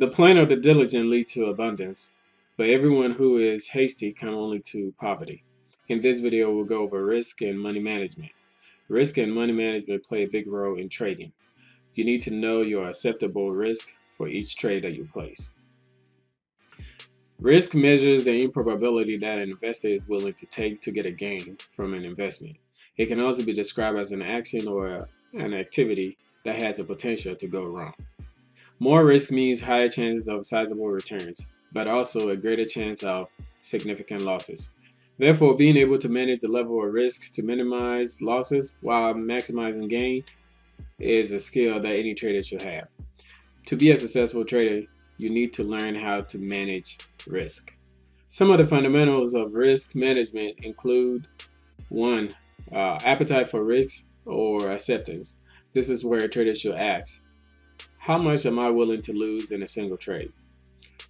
The plan of the diligent leads to abundance, but everyone who is hasty comes only to poverty. In this video, we'll go over risk and money management. Risk and money management play a big role in trading. You need to know your acceptable risk for each trade that you place. Risk measures the improbability that an investor is willing to take to get a gain from an investment. It can also be described as an action or an activity that has the potential to go wrong. More risk means higher chances of sizable returns, but also a greater chance of significant losses. Therefore, being able to manage the level of risk to minimize losses while maximizing gain is a skill that any trader should have. To be a successful trader, you need to learn how to manage risk. Some of the fundamentals of risk management include 1. Appetite for risk or acceptance. This is where a trader should ask, how much am I willing to lose in a single trade?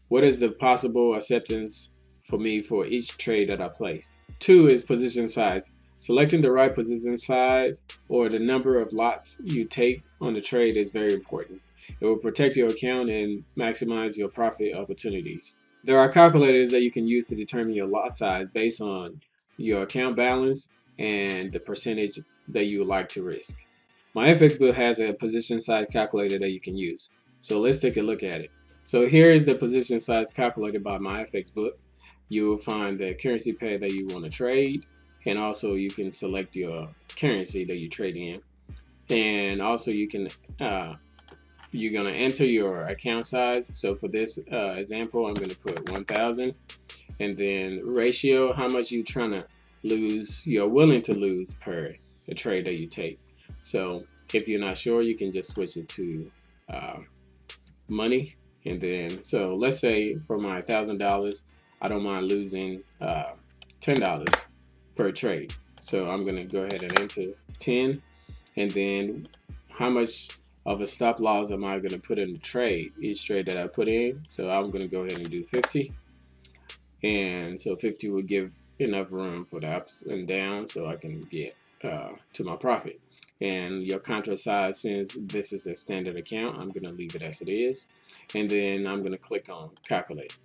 What is the possible acceptance for me for each trade that I place? 2 is position size. Selecting the right position size or the number of lots you take on the trade is very important. It will protect your account and maximize your profit opportunities. There are calculators that you can use to determine your lot size based on your account balance and the percentage that you would like to risk. MyFXBook has a position size calculator that you can use. So let's take a look at it. So here is the position size calculated by MyFXBook. You will find the currency pair that you want to trade, and also you can select your currency that you trade in. And also you can you're going to enter your account size. So for this example, I'm going to put 1,000, and then ratio, how much you trying to lose, you're willing to lose per a trade that you take. So if you're not sure, you can just switch it to money. And then, so let's say for my $1,000, I don't mind losing $10 per trade. So I'm going to go ahead and enter 10, and then how much of a stop loss am I going to put in the trade, each trade that I put in. So I'm going to go ahead and do 50, and so 50 will give enough room for the ups and downs so I can get to my profit. And your contract size, since this is a standard account, I'm going to leave it as it is, and then I'm going to click on calculate.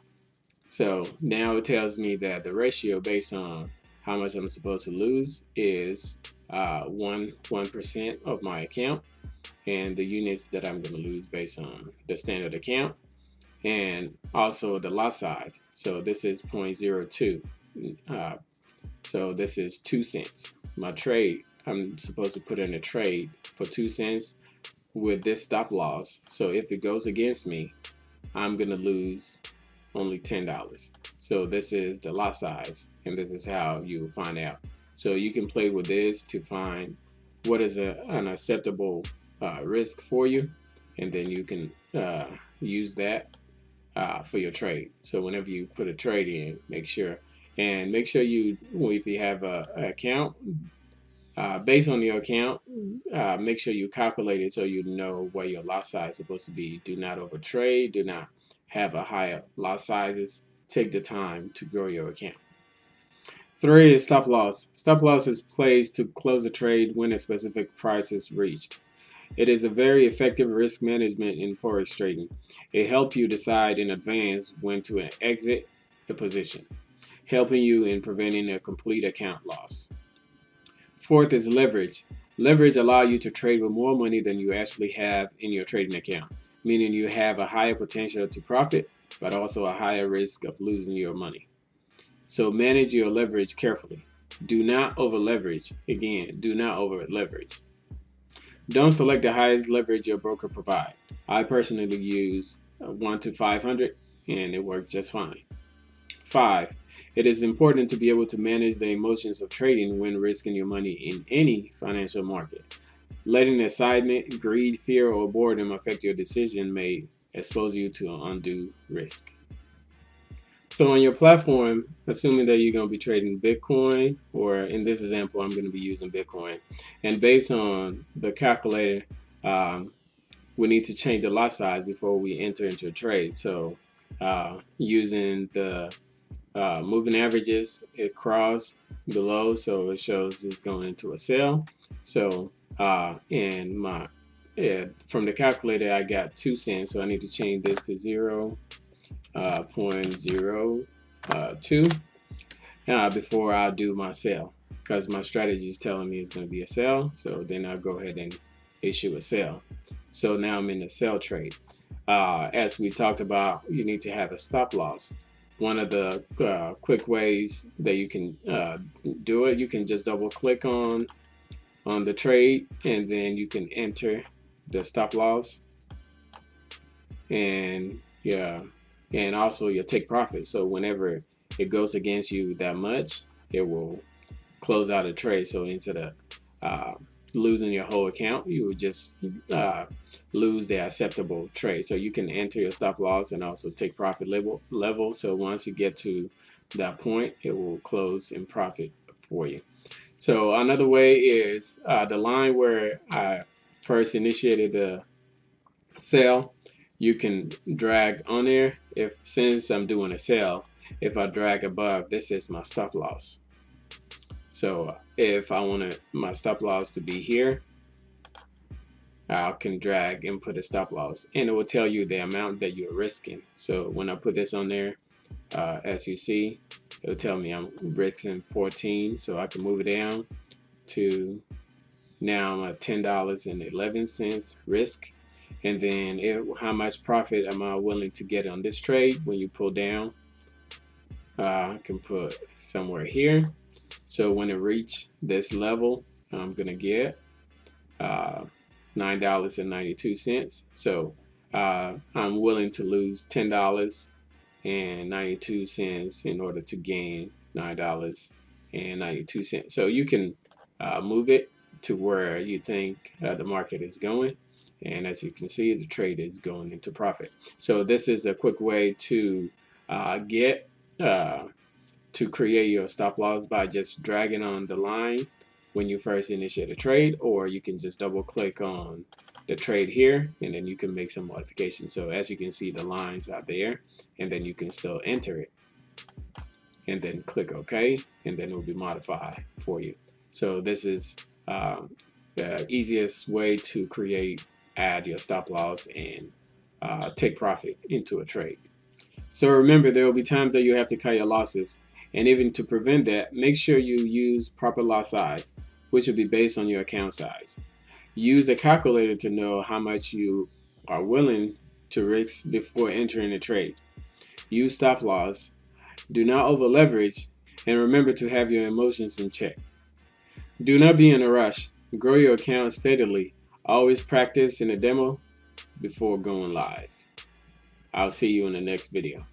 So now it tells me that the ratio based on how much I'm supposed to lose is 1% of my account, and the units that I'm going to lose based on the standard account, and also the lot size. So this is 0.02. So this is 2 cents. My trade, I'm supposed to put in a trade for 2 cents with this stop loss. So if it goes against me, I'm going to lose only $10. So this is the lot size, and this is how you find out. So you can play with this to find what is an acceptable risk for you, and then you can use that for your trade. So whenever you put a trade in, make sure you, if you have an account, based on your account, make sure you calculate it so you know what your lot size is supposed to be. Do not overtrade. Do not have a higher lot sizes. Take the time to grow your account. 3 is stop loss. Stop loss is placed to close a trade when a specific price is reached. It is a very effective risk management in forex trading. It helps you decide in advance when to exit the position, helping you in preventing a complete account loss. 4th is leverage. Leverage allows you to trade with more money than you actually have in your trading account, meaning you have a higher potential to profit, but also a higher risk of losing your money. So manage your leverage carefully. Do not over leverage. Again, do not over leverage. Don't select the highest leverage your broker provides. I personally use 1 to 500, and it works just fine. 5. It is important to be able to manage the emotions of trading when risking your money in any financial market. Letting excitement, greed, fear, or boredom affect your decision may expose you to undue risk. So on your platform, assuming that you're going to be trading Bitcoin, or in this example, I'm going to be using Bitcoin. And based on the calculator, we need to change the lot size before we enter into a trade. So using the moving averages, it crossed below, so it shows it's going into a sell. So and my Yeah, from the calculator I got 2 cents, so I need to change this to 0.02 before I do my sell, because my strategy is telling me it's going to be a sell. So then I'll go ahead and issue a sell. So now I'm in the sell trade. As we talked about, you need to have a stop loss. One of the quick ways that you can do it, you can just double click on the trade, and then you can enter the stop loss and also your take profit. So whenever it goes against you that much, it will close out a trade. So instead of losing your whole account, you would just lose the acceptable trade. So you can enter your stop loss and also take profit level. So once you get to that point, it will close in profit for you. So another way is the line where I first initiated the sell, you can drag on there. If, since I'm doing a sell, if I drag above, this is my stop loss. So if I want my stop loss to be here, I can drag and put a stop loss, and it will tell you the amount that you're risking. So when I put this on there, as you see, it'll tell me I'm risking 14, so I can move it down to now I'm at $10.11 risk, and then how much profit am I willing to get on this trade. When you pull down, I can put somewhere here. So when it reach this level, I'm gonna get $9.92. So I'm willing to lose $10.92 in order to gain $9.92. So you can move it to where you think the market is going, and as you can see, the trade is going into profit. So this is a quick way to create your stop loss by just dragging on the line when you first initiate a trade, or you can just double click on the trade here, and then you can make some modifications. So as you can see, the lines are there, and then you can still enter it and then click OK, and then it will be modified for you. So this is the easiest way to add your stop loss and take profit into a trade. So remember, there will be times that you have to cut your losses, and even to prevent that, make sure you use proper lot size, which will be based on your account size. Use a calculator to know how much you are willing to risk before entering a trade. Use stop loss. Do not over leverage, and remember to have your emotions in check. Do not be in a rush. Grow your account steadily. Always practice in a demo before going live. I'll see you in the next video.